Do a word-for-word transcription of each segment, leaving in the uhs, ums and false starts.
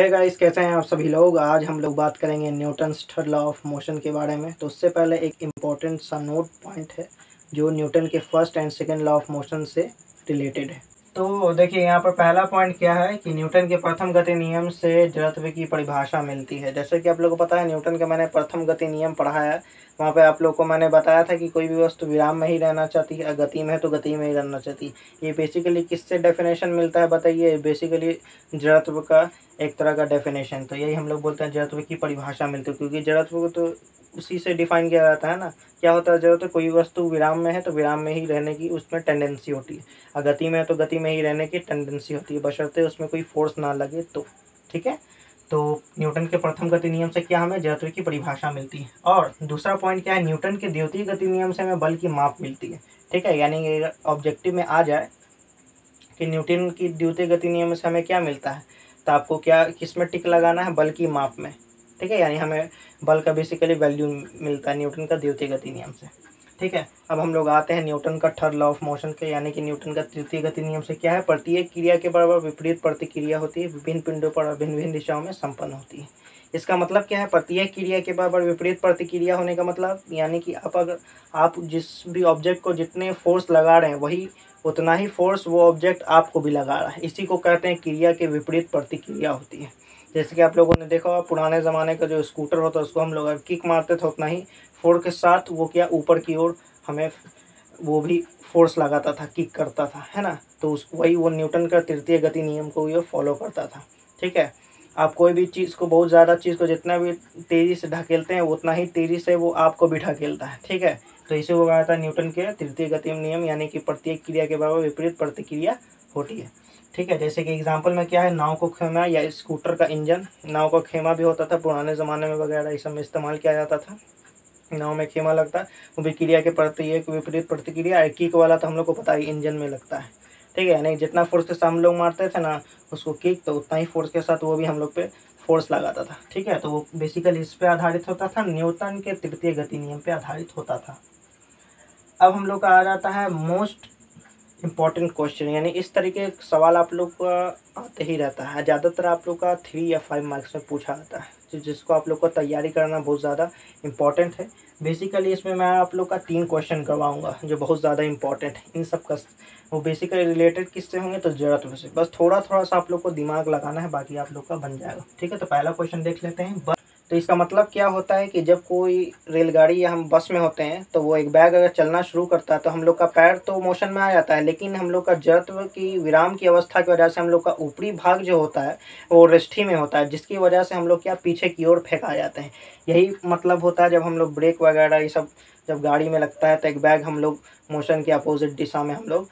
Hey guys, कैसे हैं आप सभी लोग। आज हम लोग बात करेंगे Newton third law of motion के बारे में। तो उससे पहले एक इम्पॉर्टेंट सा नोट पॉइंट है जो न्यूटन के first and second law of motion से रिलेटेड है। तो देखिए, यहाँ पर पहला पॉइंट क्या है कि न्यूटन के प्रथम गति नियम से जड़त्व की परिभाषा मिलती है। जैसे कि आप लोगों को पता है, न्यूटन का मैंने प्रथम गति नियम पढ़ाया, वहाँ पे आप लोगों को मैंने बताया था कि कोई भी वस्तु विराम में ही रहना चाहती है, गति में है तो गति में ही रहना चाहती है। ये बेसिकली किससे डेफिनेशन मिलता है बताइए, बेसिकली जड़त्व का एक तरह का डेफिनेशन। तो यही हम लोग बोलते हैं जड़त्व की परिभाषा मिलती है, क्योंकि जड़त्व को तो उसी से डिफाइन किया जाता है ना। क्या होता है, जड़त्व कोई वस्तु विराम में है तो विराम में ही रहने की उसमें टेंडेंसी होती है, और गति में है तो गति में ही रहने की टेंडेंसी होती है, बशर्ते उसमें कोई फोर्स ना लगे तो। ठीक है, तो न्यूटन के प्रथम गति नियम से क्या हमें जड़त्व की परिभाषा मिलती है। और दूसरा पॉइंट क्या है, न्यूटन के द्वितीय गति नियम से हमें बल की माप मिलती है। ठीक है, यानी ऑब्जेक्टिव में आ जाए कि न्यूटन की द्वितीय गति नियम से हमें क्या मिलता है, तो आपको क्या किस में टिक लगाना है, बल की माप में। ठीक है, यानी हमें बल का बेसिकली वैल्यू मिलता है न्यूटन का द्वितीय गति नियम से। ठीक है, अब हम लोग आते हैं न्यूटन का थर्ड लॉ ऑफ मोशन के, यानी कि न्यूटन का तृतीय गति नियम से क्या है, प्रत्येक क्रिया के बराबर विपरीत प्रतिक्रिया होती है, विभिन्न पिंडों पर और भिन्न भिन्न दिशाओं में संपन्न होती है। इसका मतलब क्या है, प्रत्येक क्रिया के बराबर विपरीत प्रतिक्रिया होने का मतलब, यानी कि आप अगर आप जिस भी ऑब्जेक्ट को जितने फोर्स लगा रहे हैं, वही उतना ही फोर्स वो ऑब्जेक्ट आपको भी लगा रहा है। इसी को कहते हैं क्रिया के विपरीत प्रतिक्रिया होती है। जैसे कि आप लोगों ने देखा होगा, पुराने ज़माने का जो स्कूटर होता है उसको हम लोग किक मारते थे, उतना ही फोर्स के साथ वो क्या ऊपर की ओर हमें वो भी फोर्स लगाता था, किक करता था, है ना। तो उस वही वो न्यूटन का तृतीय गति नियम को ये फॉलो करता था। ठीक है, आप कोई भी चीज़ को, बहुत ज़्यादा चीज़ को जितना भी तेज़ी से ढकेलते हैं, उतना ही तेज़ी से वो आपको भी ढकेलता है। ठीक है, तो इसे वो कहा था न्यूटन के तृतीय गति नियम, यानी कि प्रत्येक क्रिया के बराबर विपरीत प्रतिक्रिया होती है। ठीक है, जैसे कि एग्जांपल में क्या है, नाव को खेमा या स्कूटर का इंजन। नाव का खेमा भी होता था पुराने ज़माने में वगैरह, इस समय इस्तेमाल किया जाता था। नाव में खेमा लगता, वो भी क्रिया के प्रत्येक विपरीत प्रतिक्रिया। किक वाला तो हम लोग को पता है इंजन में लगता है। ठीक है, यानी जितना फोर्स के साथ हम लोग मारते थे ना उसको किक, तो उतना ही फोर्स के साथ वो भी हम लोग पे फोर्स लगाता था। ठीक है, तो वो बेसिकली इस पर आधारित होता था, न्यूटन के तृतीय गति नियम पर आधारित होता था। अब हम लोग का आ जाता है मोस्ट इम्पॉर्टेंट क्वेश्चन, यानी इस तरीके का सवाल आप लोग का आते ही रहता है, ज़्यादातर आप लोग का थ्री या फाइव मार्क्स में पूछा जाता है, तो जिसको आप लोग को तैयारी करना बहुत ज़्यादा इम्पॉर्टेंट है। बेसिकली इसमें मैं आप लोग का तीन क्वेश्चन करवाऊंगा जो बहुत ज़्यादा इम्पॉर्टेंट है। इन सब का वो बेसिकली रिलेटेड किससे होंगे, तो जड़त्व से। बस थोड़ा थोड़ा सा आप लोग को दिमाग लगाना है, बाकी आप लोग का बन जाएगा। ठीक है, तो पहला क्वेश्चन देख लेते हैं। तो इसका मतलब क्या होता है कि जब कोई रेलगाड़ी या हम बस में होते हैं, तो वो एक बैग अगर चलना शुरू करता है, तो हम लोग का पैर तो मोशन में आ जाता है, लेकिन हम लोग का जड़त्व की विराम की अवस्था की वजह से हम लोग का ऊपरी भाग जो होता है वो रेस्टी में होता है, जिसकी वजह से हम लोग क्या पीछे की ओर फेंका जाते हैं। यही मतलब होता है जब हम लोग ब्रेक वगैरह ये सब जब गाड़ी में लगता है, तो एक बैग हम लोग मोशन के अपोजिट दिशा में हम लोग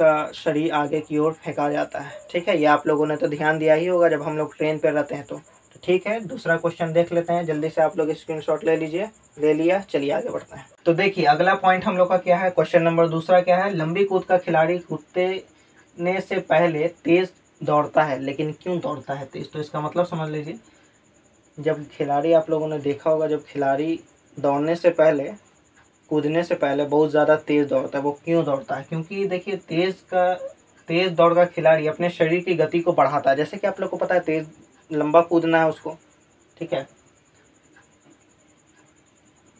का शरीर आगे की ओर फेंका जाता है। ठीक है, ये आप लोगों ने तो ध्यान दिया ही होगा जब हम लोग ट्रेन पर रहते हैं। तो ठीक है, दूसरा क्वेश्चन देख लेते हैं, जल्दी से आप लोग स्क्रीनशॉट ले लीजिए। ले लिया, चलिए आगे बढ़ते हैं। तो देखिए, अगला पॉइंट हम लोग का क्या है, क्वेश्चन नंबर दूसरा क्या है, लंबी कूद का खिलाड़ी कूदने से पहले तेज दौड़ता है, लेकिन क्यों दौड़ता है तेज। तो इसका मतलब समझ लीजिए, जब खिलाड़ी, आप लोगों ने देखा होगा, जब खिलाड़ी दौड़ने से पहले, कूदने से पहले बहुत ज़्यादा तेज़ दौड़ता है, वो क्यों दौड़ता है, क्योंकि देखिए तेज़ का तेज़ दौड़ का खिलाड़ी अपने शरीर की गति को बढ़ाता है। जैसे कि आप लोग को पता है तेज़ लंबा कूदना है उसको, ठीक है,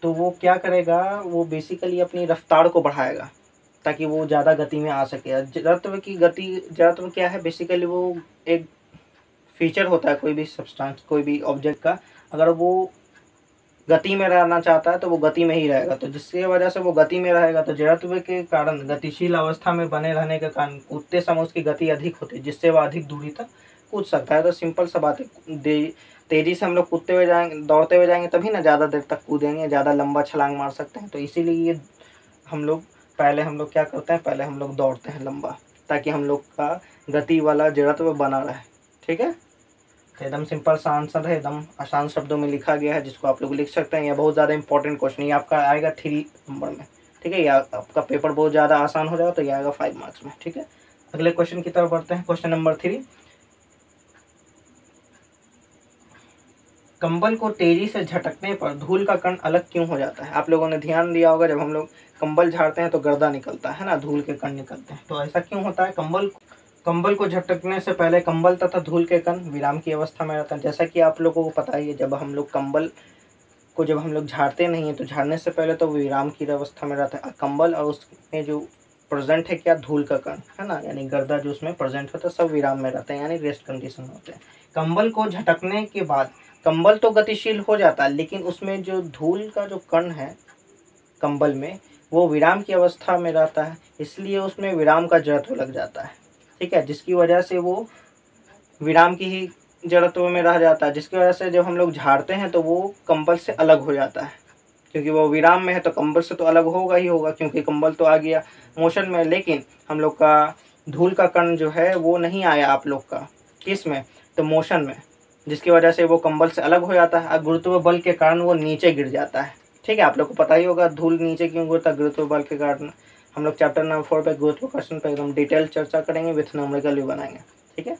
तो वो क्या करेगा, वो बेसिकली अपनी रफ्तार को बढ़ाएगा ताकि वो ज़्यादा गति में आ सके। जड़त्व की गति, जड़त्व क्या है बेसिकली, वो एक फीचर होता है कोई भी सब्सटेंस, कोई भी ऑब्जेक्ट का, अगर वो गति में रहना चाहता है तो वो गति में ही रहेगा, तो जिसकी वजह से वो गति में रहेगा। तो जड़त्व के कारण, गतिशील अवस्था में बने रहने के कारण, कूदते समय उसकी गति अधिक होती है, जिससे वह अधिक दूरी तक कूद सकता है। तो सिंपल सा बात है, तेज़ी से हम लोग कूदते हुए जाएंगे, दौड़ते हुए जाएंगे, तभी ना ज़्यादा देर तक कूदेंगे, ज़्यादा लंबा छलांग मार सकते हैं। तो इसीलिए ये हम लोग पहले हम लोग क्या करते हैं, पहले हम लोग दौड़ते हैं लंबा, ताकि हम लोग का गति वाला जड़त्व बना रहे। ठीक है, तो एकदम सिंपल सा आंसर है, एकदम आसान शब्दों में लिखा गया है, जिसको आप लोग लिख सकते हैं। यह बहुत ज़्यादा इंपॉर्टेंट क्वेश्चन है, आपका आएगा थ्री नंबर में। ठीक है, या आपका पेपर बहुत ज़्यादा आसान हो जाएगा, तो यह आएगा फाइव मार्क्स में। ठीक है, अगले क्वेश्चन की तरफ बढ़ते हैं, क्वेश्चन नंबर थ्री। कंबल को तेज़ी से झटकने पर धूल का कण अलग क्यों हो जाता है। आप लोगों ने ध्यान दिया होगा, जब हम लोग कंबल झाड़ते हैं तो गर्दा निकलता है ना, धूल के कण निकलते हैं, तो ऐसा क्यों होता है। कंबल कंबल को झटकने से पहले कंबल तथा धूल के कण विराम की अवस्था में रहता है। जैसा कि आप लोगों को पता ही है, जब हम लोग कंबल को जब हम लोग झाड़ते नहीं हैं तो झाड़ने से पहले तो विराम की अवस्था में रहता है कंबल, और उसमें जो प्रेजेंट है क्या, धूल का कण है ना, यानी गर्दा जो उसमें प्रेजेंट होता है सब विराम में रहते हैं, यानी रेस्ट कंडीशन होते हैं। कंबल को झटकने के बाद कंबल तो गतिशील हो जाता है, लेकिन उसमें जो धूल का जो कण है कंबल में वो विराम की अवस्था में रहता है, इसलिए उसमें विराम का जड़त्व लग जाता है, ठीक है, जिसकी वजह से वो विराम की ही जड़त्व में रह जाता है, जिसकी वजह से जब हम लोग झाड़ते हैं तो वो कंबल से अलग हो जाता है, क्योंकि वो विराम में है तो कंबल से तो अलग होगा ही होगा, क्योंकि कंबल तो आ गया मोशन में, लेकिन हम लोग का धूल का कण जो है वो नहीं आया आप लोग का किस में, तो मोशन में, जिसकी वजह से वो कंबल से अलग हो जाता है और गुरुत्व बल के कारण वो नीचे गिर जाता है, ठीक है। आप लोग को पता ही होगा धूल नीचे क्यों गिरता, गुरुत्व बल के कारण। हम लोग चैप्टर नंबर फोर पे गुरुत्वाकर्षण पे एकदम डिटेल चर्चा करेंगे, विथ न्यूमेरिकल भी बनाएंगे, ठीक है।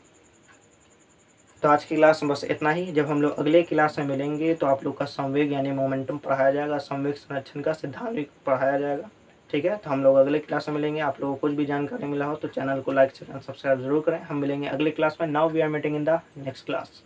तो आज की क्लास में बस इतना ही। जब हम लोग अगले क्लास में मिलेंगे तो आप लोग का संवेग यानी मोमेंटम पढ़ाया जाएगा, संवेग संरक्षण का सिद्धांत भी पढ़ाया जाएगा, ठीक है। तो हम लोग अगले क्लास में मिलेंगे। आप लोगों को कुछ भी जानकारी मिला हो तो चैनल को लाइक शेयर एंड सब्सक्राइब जरूर करें। हम मिलेंगे अगले क्लास में। Now we are meeting in the next class.